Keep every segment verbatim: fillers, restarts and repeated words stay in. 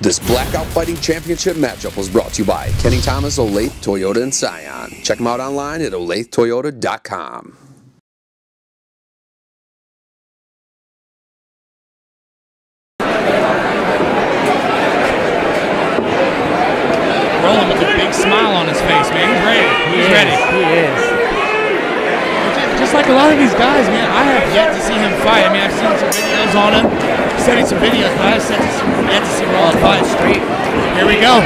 This Blackout Fighting Championship matchup was brought to you by Kenny Thomas, Olathe Toyota, and Scion. Check them out online at olathe toyota dot com. Roland with a big smile on his face, man. He's ready. He's he ready. He is. Just like a lot of these guys, man, I have yet to see him fight. I mean, I've seen some videos on him. I've sent some videos, but I've sent yet to see Roland fight straight. Here we go.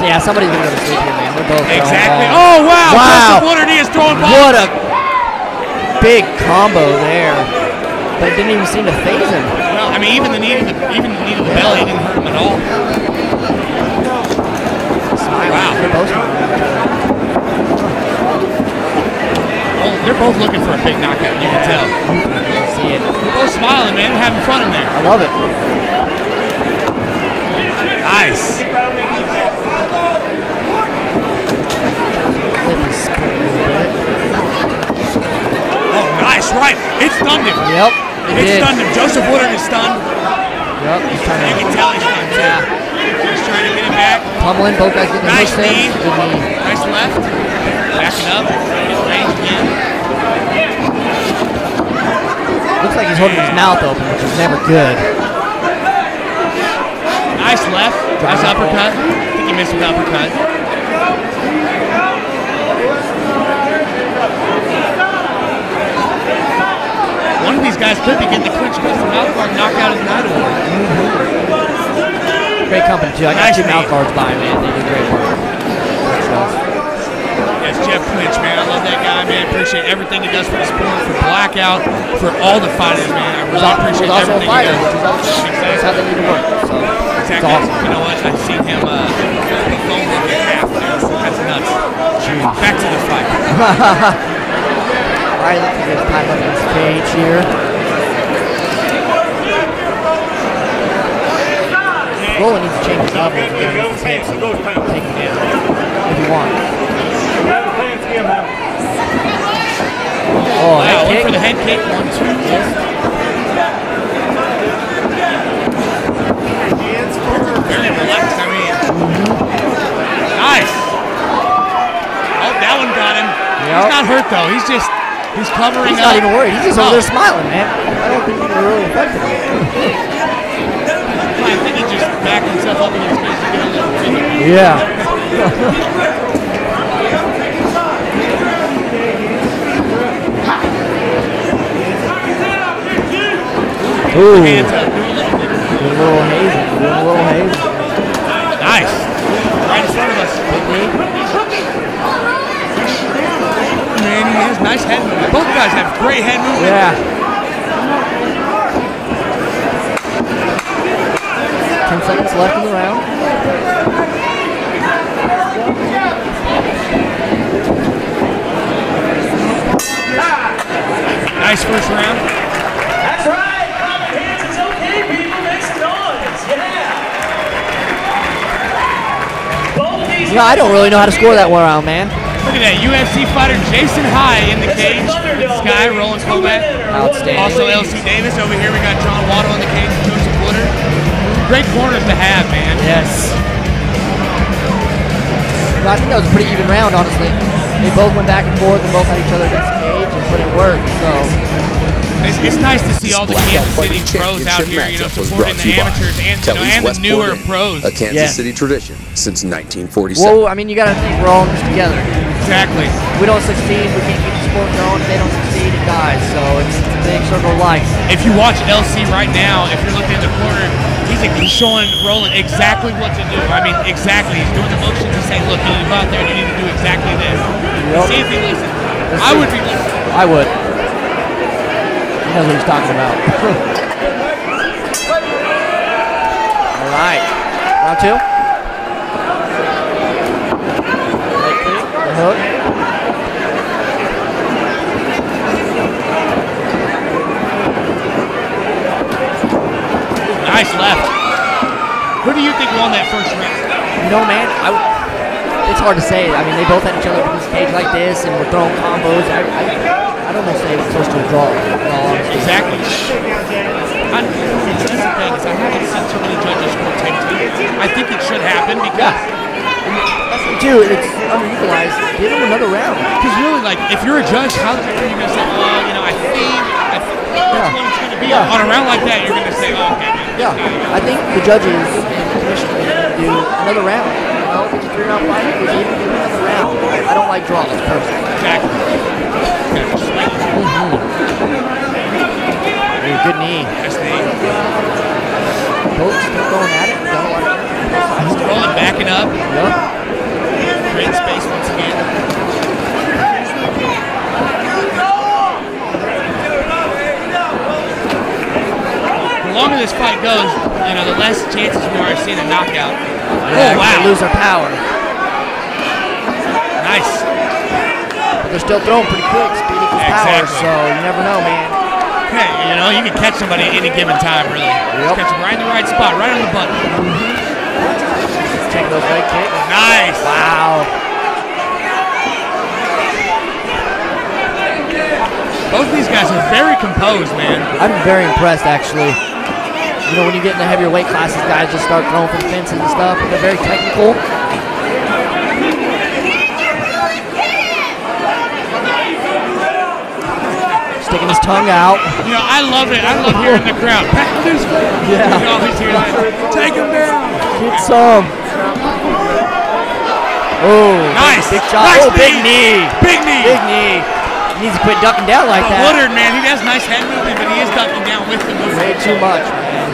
So, yeah, somebody's going to go to sleep here, man. We're both exactly. Oh, wow. Wow. Joseph Woodard is throwing balls. What a big combo there. But it didn't even seem to phase him. Well, I mean, even the knee to the, even the, knee to the yeah. belly didn't hurt him at all. Smile. Wow. They're both, well, they're both looking for a big knockout, you can tell. You can see it. They're both smiling, man. They're having fun in there. I love it. Nice. Oh, nice, right. It stunned him. Yep. It stunned him. Joseph Woodard is stunned. Yep. He's trying to. You can tell he's stunned too. Yeah. He's trying to get him back. Tumbling, both guys getting nice knee. Nice left. Backing up. He's ranged again. Looks like he's holding his mouth open, which is never good. Nice left. Nice uppercut. I think he missed an uppercut. One of these guys could be getting the Clinch Custom Mouthguard knockout of the night award. Mm-hmm. Great company, too. I got nice two mouthguards by, man. They do great work. That's Jeff Clinch, man. I love that guy, man. Appreciate everything he does for the sport, for Blackout, for all the fighters, man. I really he's appreciate he's everything fighter, he does. Awesome. Exactly. That's how they need to work. So exactly. Awesome. You know what? I've seen him uh, foam look in half, man. That's nuts. Jeez. Back to the fight. All right, let's get time up this cage here. Roland needs to change his level if he wants. Take him down if he wants. Oh, wow, one for the head kick. One, two, three. Very relaxed, I mean. Mm-hmm. Nice. Oh, that one got him. Yep. He's not hurt, though. He's just... He's covering He's up. Not even worried. He's just over there smiling, man. I don't think he's really affected him. I think he just backed himself up in his face to get a little bit. Yeah. Ooh. Hands up. Doing a little hazy. Doing a little hazy. Nice. Right in front of us. Man, he has nice head movement. Both guys have great head movement. Yeah. Ten seconds left in the round. Nice first round. That's right. Clap your hands. It's okay, people. Make some noise. Yeah. Both these. Yeah, I don't really know how to score that one round, man. Look at that, U F C fighter Jason High in the cage. This guy, Roland Commack. Outstanding. Also L C Davis. Over here we got John Waddle in the cage and Joseph Woodard. Great corners to have, man. Yes. Well, I think that was a pretty even round, honestly. They both went back and forth and both had each other against the cage and put in work, so. It's, it's nice to see all the Kansas City pros out here, you know, supporting the amateurs and, you know, and the newer pros. A Kansas City tradition since nineteen forty-seven. Well, I mean, you got to think we're all in this together. Exactly. We don't succeed, we keep the sport going. If they don't succeed, it dies. So it's a big circle of life. If you watch L C right now, if you're looking at the corner, he's showing Roland exactly what to do. I mean, exactly. He's doing the motions. He's saying, "Look, you need to go out there. You need to do exactly this." Yep. See if he listens. Let's I see. would be listening. I would. He knows what he's talking about. All right. Round two. Hook. Nice left. Who do you think won that first round? You know, man, I w it's hard to say. I mean, they both had each other on the stage like this, and we're throwing combos. I, I, I I'd almost say it's close to a draw. Uh, exactly. I'm, it's just the thing is I haven't seen so many judges score ten ten. I think it should happen because... Yeah. Dude, it's underutilized. Give him another round. Because really, like, if you're a judge, how are you going to say, oh, you know, I think, I think that's yeah. what it's going to be. Yeah. On a round like that, you're going to say, oh, okay. Yeah. I think the judges and the commissioners do another round. You know, if it's a three-round fight, if they even do another round. I don't like drawing this person. Exactly. Mm-hmm. Ooh, good knee. Nice knee. Coach, keep going at it. Don't like it. He's rolling, backing up. Yep. Great space once again. The longer this fight goes, you know, the less chances we are of seeing a knockout. Yeah, oh, wow. They lose their power. Nice. But they're still throwing pretty quick, speed equals exactly. power, so you never know, man. Hey, you know, you can catch somebody at any given time, really. Yep. Catch them right in the right spot, right on the button. Mm-hmm. Take those leg kicks. Nice. Wow. Both of these guys are very composed, man. I'm very impressed, actually. You know, when you get in the heavier weight classes, guys just start throwing from fences and stuff. They're very technical. Sticking his tongue out. You know, I love it. I love hearing the crowd. Yeah. You always hear that. Take him down. Get some. Oh, nice. Big shot. Nice oh, big knee. knee. Big knee. Big knee. He needs to quit ducking down like oh, that. Woodard, man, he has nice head movement, but he is ducking down with the movement. Way too much, man.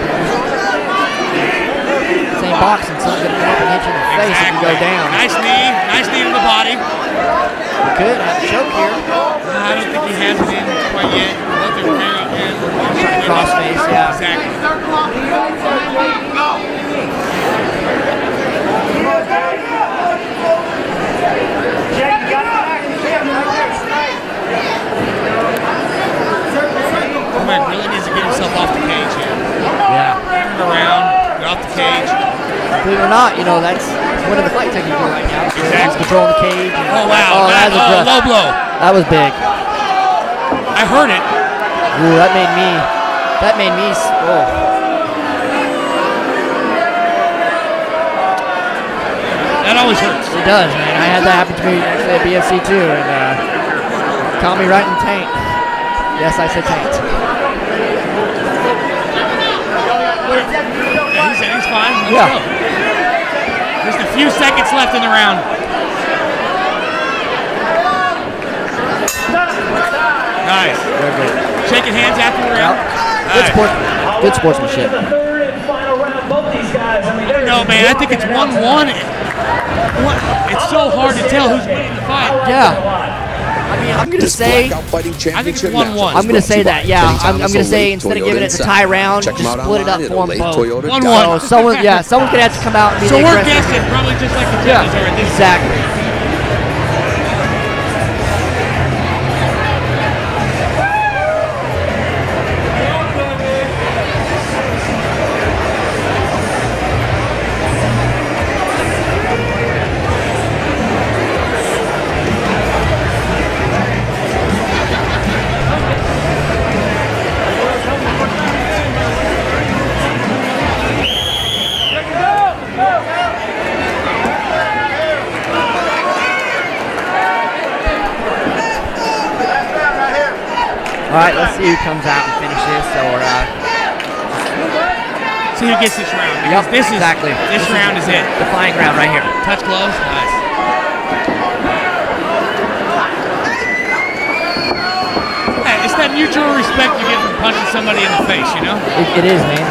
Same boxing, something that can hit you in the face exactly. if you go down. Nice knee. Nice knee to the body. We could have a choke here. No, I don't think he has it in quite yet. Both are very good. Cross face, yeah. Exactly. Commack really needs to get himself off the cage here. Yeah. Turn around, get off the cage. Believe it or not, you know, that's one of the fight techniques right now. So exactly. He's controlling the cage. And oh, wow. Oh, that, that was oh, low blow. That was big. I heard it. Ooh, that made me. That made me. Oh. That always hurts. It does, man. I had that happen to me actually at B F C too, and uh, caught me right in taint. Yes, I said taint. Yeah, he's, he's fine. Let's yeah. go. Just a few seconds left in the round. Nice. Very good. Shaking hands after the round. Yep. Good, sport, good sportsmanship. I don't know, man. I think it's one one. What? It's so hard to tell who's winning the fight. Yeah. I mean, I'm going to say, I think it's one one. I'm going to say that, yeah. I'm, I'm going to say instead of giving it the tie round, just split it up for them both. one one. So someone, yeah, someone could have to come out and be so the aggressor. So we're guessing, probably just like the judges are at this point. Exactly. All right, let's see who comes out and finishes, or uh, see who gets this round. Yep, this exactly. Is, this, this round is, is it. Defining round right here. Touch gloves, nice. Hey, it's that mutual respect you get from punching somebody in the face, you know? It, it is, man.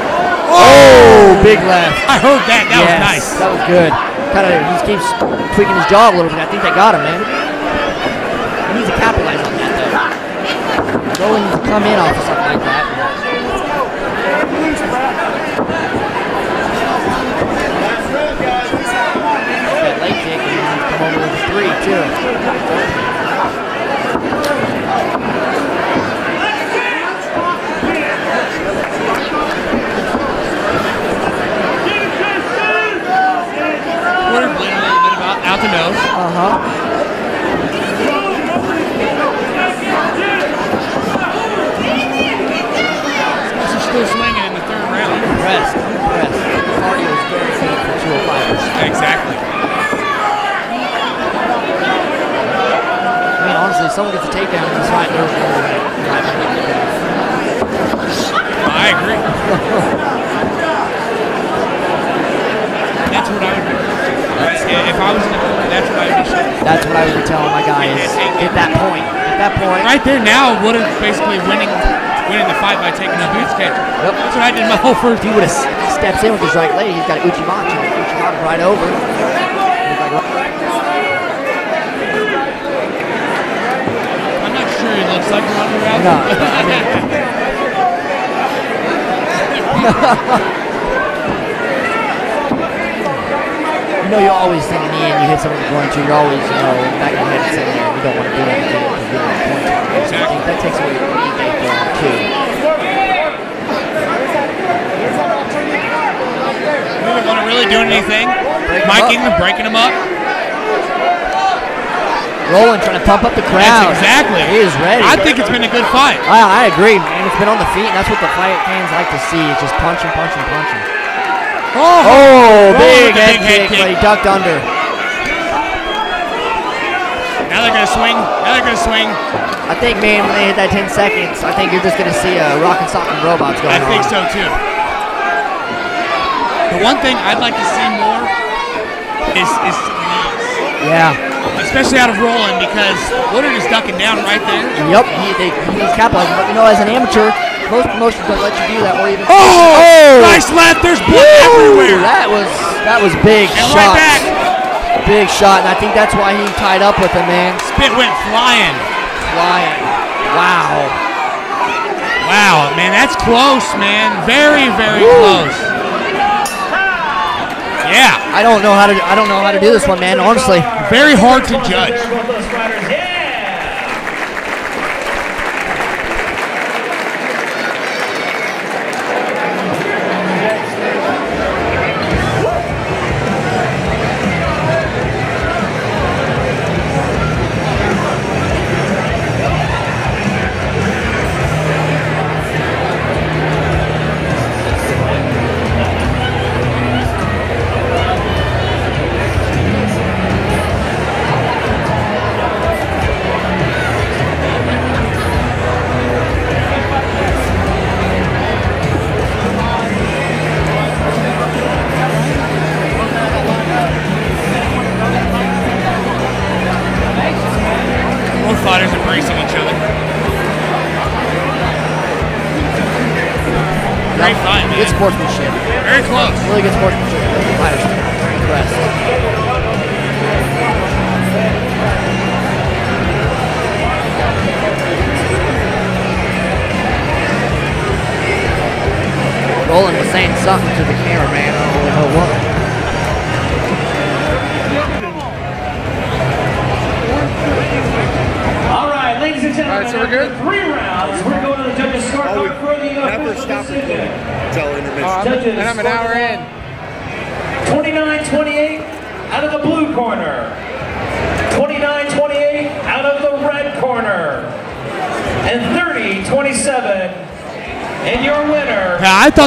Oh, oh, big left. I heard that. That yes, was nice. That was good. Kind of, he keeps tweaking his jaw a little bit. I think that got him, man. He needs to capitalize on that, though. Roland to come in off of something like that. That leg kick and then come over with a three, too. Woodard bleeding a little bit about, out the nose. Uh-huh. takedowns is not no goal. I agree. That's what I would do. If I was in the corner, that's what I would do. That's what I would be telling my guys at that point. At that point. Right there now, Woodard basically winning winning the fight by taking a boots catch. Yep. That's what I did my whole first. He would have steps in with his right leg. He's got Uchimachi. Uchimachi right over. I'm not sure he looks like Ronda Rousey. No. I mean. You know, you always think in the end, you hit someone with a punch, you're always, you know, back in your head saying, you don't want to do anything because you don't want to point to. Exactly. That takes away from you too. We don't want to really do anything. Miking them, breaking them up. Roland trying to pump up the crowd. That's exactly. He is ready. I think it's been a good fight. Wow, I agree, man. It's been on the feet, and that's what the fight fans like to see. It's just punching, punching, punching. Oh, oh big, head big head kick, kick. But he ducked under. Now they're going to swing. Now they're going to swing. I think, man, when they hit that ten seconds, I think you're just going to see a rock and sock and robots going on. I think on. so, too. The one thing I'd like to see more is is knees. Yeah. Especially out of Roland, because Woodard is ducking down right there. Yep, he, he's capitalizing. But, you know, as an amateur, most promotions don't let you do that, or even. Oh! Oh. Nice left. There's blood everywhere. That was that was big and shot. Right back. Big shot, and I think that's why he tied up with him, man. Spit went flying. Flying. Wow. Wow, man, that's close, man. Very, very Woo. close. Yeah. I don't know how to. I don't know how to do this one, man. Honestly, very hard to judge.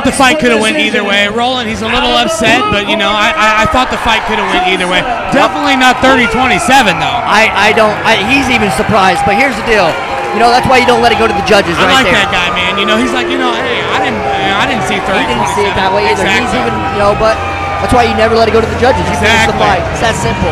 The fight could have went either way. Roland, he's a little upset, but you know, I I, I thought the fight could have went either way. Definitely not thirty twenty-seven though. I I don't. I, he's even surprised. But here's the deal. You know, that's why you don't let it go to the judges. I right like there. that guy, man. You know, he's like, you know, hey, I didn't, I didn't see thirty. He didn't see it that way either. Exactly. He's even, you know, but that's why you never let it go to the judges. You finish the fight. It's that simple.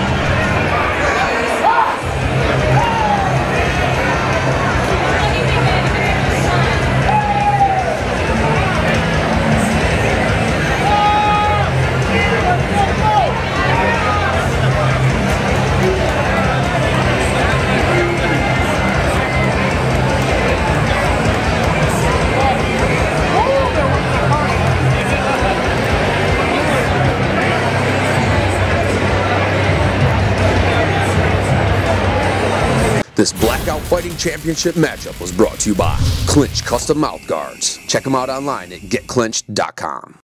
This Blackout Fighting Championship matchup was brought to you by Clinch Custom Mouthguards. Check them out online at get clinch dot com.